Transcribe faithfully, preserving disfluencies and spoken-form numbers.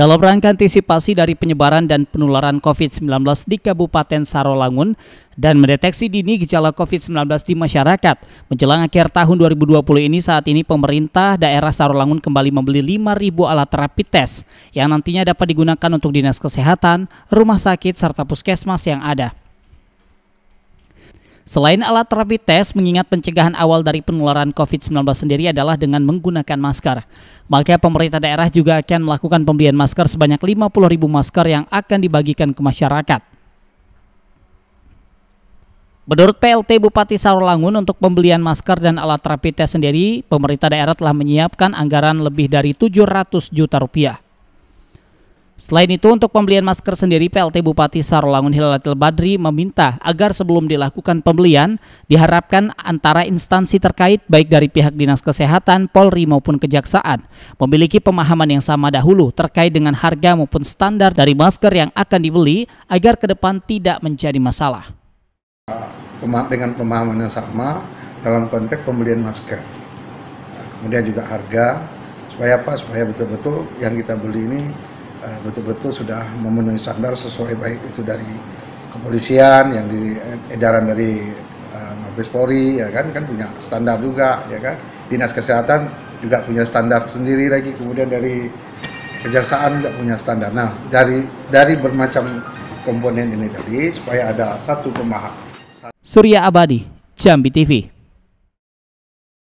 Dalam rangka antisipasi dari penyebaran dan penularan COVID sembilan belas di Kabupaten Sarolangun dan mendeteksi dini gejala COVID sembilan belas di masyarakat, menjelang akhir tahun dua ribu dua puluh ini saat ini pemerintah daerah Sarolangun kembali membeli lima ribu alat rapid test yang nantinya dapat digunakan untuk dinas kesehatan, rumah sakit, serta puskesmas yang ada. Selain alat rapid test, mengingat pencegahan awal dari penularan COVID sembilan belas sendiri adalah dengan menggunakan masker. Maka pemerintah daerah juga akan melakukan pembelian masker sebanyak lima puluh ribu masker yang akan dibagikan ke masyarakat. Menurut P L T Bupati Sarolangun, untuk pembelian masker dan alat rapid test sendiri, pemerintah daerah telah menyiapkan anggaran lebih dari tujuh ratus juta rupiah. Selain itu, untuk pembelian masker sendiri, P L T Bupati Sarolangun Hilalatil Badri meminta agar sebelum dilakukan pembelian, diharapkan antara instansi terkait baik dari pihak dinas kesehatan, Polri maupun kejaksaan memiliki pemahaman yang sama dahulu terkait dengan harga maupun standar dari masker yang akan dibeli agar ke depan tidak menjadi masalah. Dengan pemahaman yang sama dalam konteks pembelian masker, kemudian juga harga, supaya apa? Supaya betul-betul yang kita beli ini betul-betul sudah memenuhi standar sesuai baik itu dari kepolisian, yang di edaran dari uh, Mabes Polri, ya kan kan punya standar juga, ya kan, dinas kesehatan juga punya standar sendiri lagi, kemudian dari kejaksaan juga punya standar. Nah, dari dari bermacam komponen ini tadi supaya ada satu pemahaman. Sat Surya Abadi, Jambi T V.